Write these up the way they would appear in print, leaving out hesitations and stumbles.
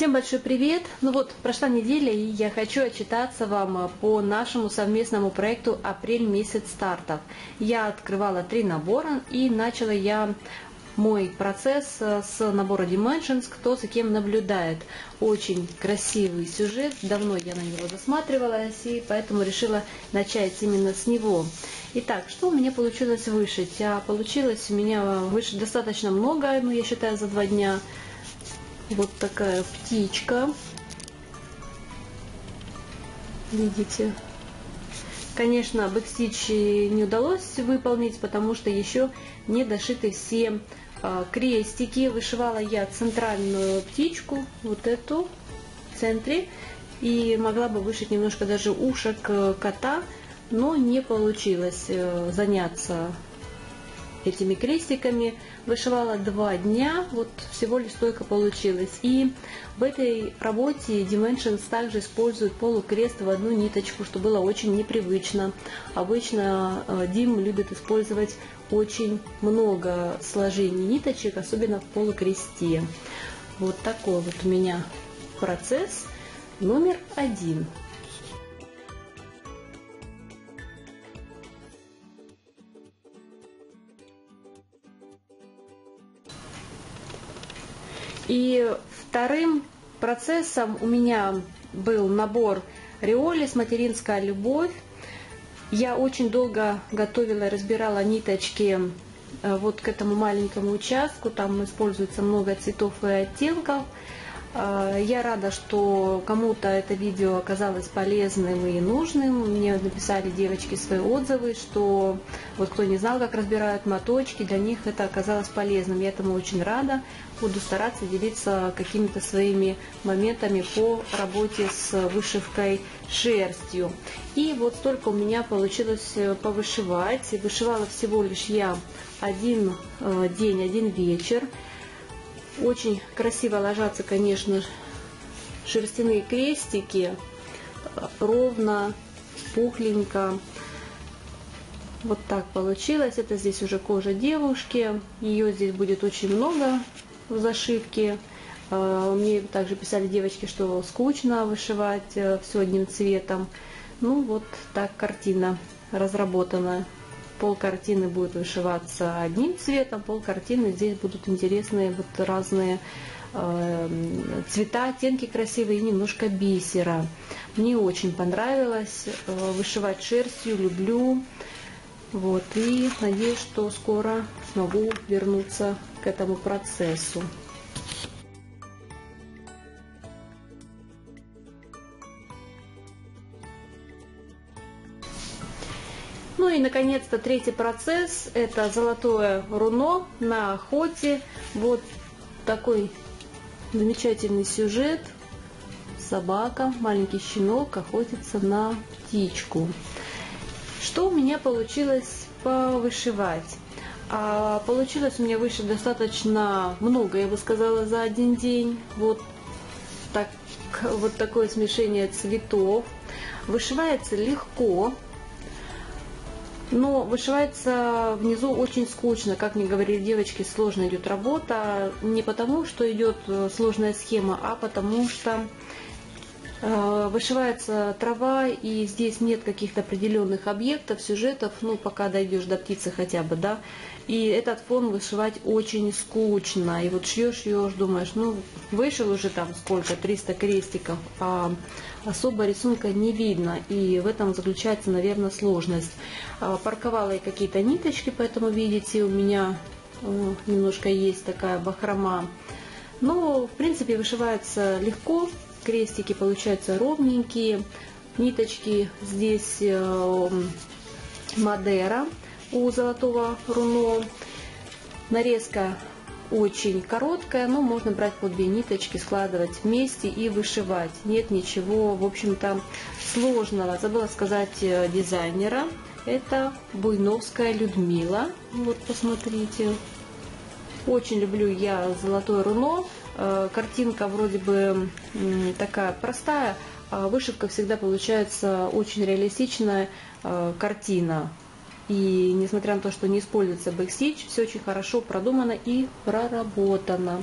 Всем большой привет! Ну вот, прошла неделя, и я хочу отчитаться вам по нашему совместному проекту «Апрель месяц стартов». Я открывала 3 набора, и начала я мой процесс с набора Dimensions «Кто за кем наблюдает». Очень красивый сюжет, давно я на него засматривалась, и поэтому решила начать именно с него. Итак, что у меня получилось вышить? Получилось у меня вышить достаточно много, ну я считаю, за 2 дня. Вот такая птичка, видите. Конечно, бэкстич не удалось выполнить, потому что еще не дошиты все крестики. Вышивала я центральную птичку, вот эту, в центре, и могла бы вышить немножко даже ушек кота, но не получилось заняться этими крестиками. Вышивала 2 дня, вот всего лишь столько получилось. И в этой работе Dimensions также используют полукрест в одну ниточку, что было очень непривычно. Обычно Дим любит использовать очень много сложений ниточек, особенно в полукресте. Вот такой вот у меня процесс номер 1. И вторым процессом у меня был набор Риолис «Материнская любовь». Я очень долго готовила и разбирала ниточки вот к этому маленькому участку. Там используется много цветов и оттенков. Я рада, что кому-то это видео оказалось полезным и нужным. Мне написали девочки свои отзывы, что вот кто не знал, как разбирают моточки, для них это оказалось полезным. Я этому очень рада. Буду стараться делиться какими-то своими моментами по работе с вышивкой шерстью. И вот столько у меня получилось повышивать. Вышивала всего лишь я 1 день, 1 вечер. Очень красиво ложатся, конечно, шерстяные крестики, ровно, пухленько. Вот так получилось. Это здесь уже кожа девушки, ее здесь будет очень много в зашивке. Мне также писали девочки, что скучно вышивать все одним цветом. Ну вот так картина разработана. Пол картины будет вышиваться одним цветом, пол картины здесь будут интересные вот разные цвета, оттенки красивые и немножко бисера. Мне очень понравилось вышивать шерстью, люблю. Вот, и надеюсь, что скоро смогу вернуться к этому процессу. Ну и, наконец-то, третий процесс – это «Золотое руно» на охоте. Вот такой замечательный сюжет. Собака, маленький щенок охотится на птичку. Что у меня получилось повышивать? Получилось у меня вышить достаточно много, я бы сказала, за 1 день. Вот такое смешение цветов. Вышивается легко. Но вышивается внизу очень скучно, как мне говорили девочки, сложно идет работа. Не потому, что идет сложная схема, а потому что вышивается трава, и здесь нет каких-то определенных объектов, сюжетов, ну, пока дойдешь до птицы хотя бы, да. И этот фон вышивать очень скучно. И вот шьешь, думаешь, ну, вышел уже там сколько, 300 крестиков, а особо рисунка не видно. И в этом заключается, наверное, сложность. Парковала и какие-то ниточки, поэтому, видите, у меня немножко есть такая бахрома. Но, в принципе, вышивается легко. Крестики получаются ровненькие, ниточки здесь Мадера у «Золотого руно». Нарезка очень короткая, но можно брать по 2 ниточки, складывать вместе и вышивать. Нет ничего, в общем-то, сложного. Забыла сказать дизайнера. Это Буйновская Людмила. Вот, посмотрите. Очень люблю я «Золотое руно». Картинка вроде бы такая простая, а вышивка всегда получается очень реалистичная картина. И несмотря на то, что не используется бэкстич, все очень хорошо продумано и проработано.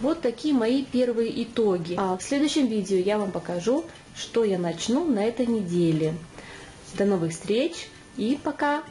Вот такие мои первые итоги. А в следующем видео я вам покажу, что я начну на этой неделе. До новых встреч и пока!